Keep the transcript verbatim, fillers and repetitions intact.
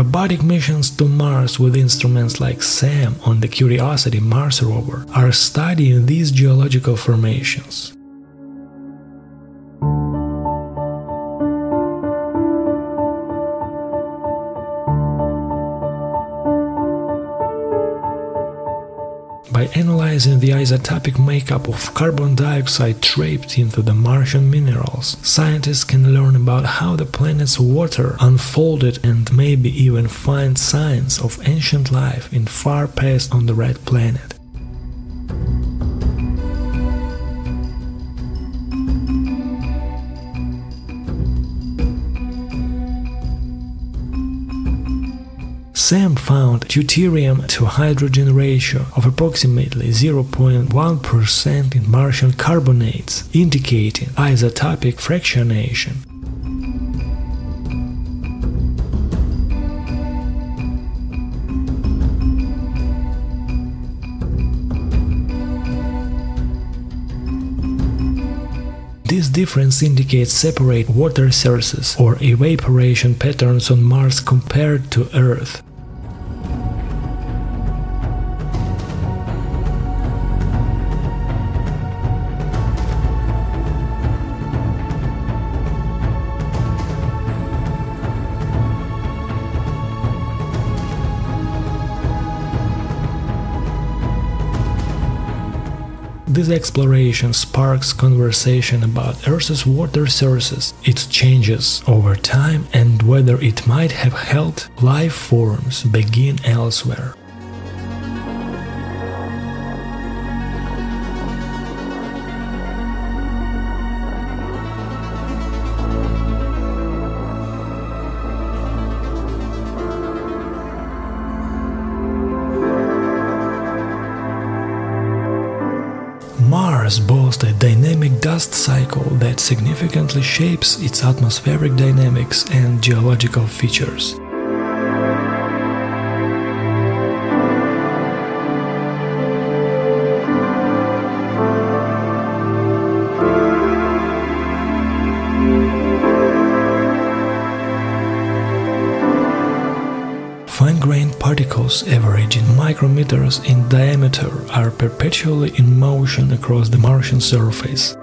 Robotic missions to Mars with instruments like SAM on the Curiosity Mars rover are studying these geological formations. By analyzing the isotopic makeup of carbon dioxide trapped into the Martian minerals, scientists can learn about how the planet's water unfolded and maybe even find signs of ancient life in far past on the red planet. SAM found deuterium to hydrogen ratio of approximately zero point one percent in Martian carbonates, indicating isotopic fractionation. This difference indicates separate water sources or evaporation patterns on Mars compared to Earth. This exploration sparks conversation about Earth's water sources, its changes over time, and whether it might have helped life forms begin elsewhere. Mars boasts a dynamic dust cycle that significantly shapes its atmospheric dynamics and geological features. Fine-grained particles averaging micrometers in diameter are perpetually in motion across the Martian surface.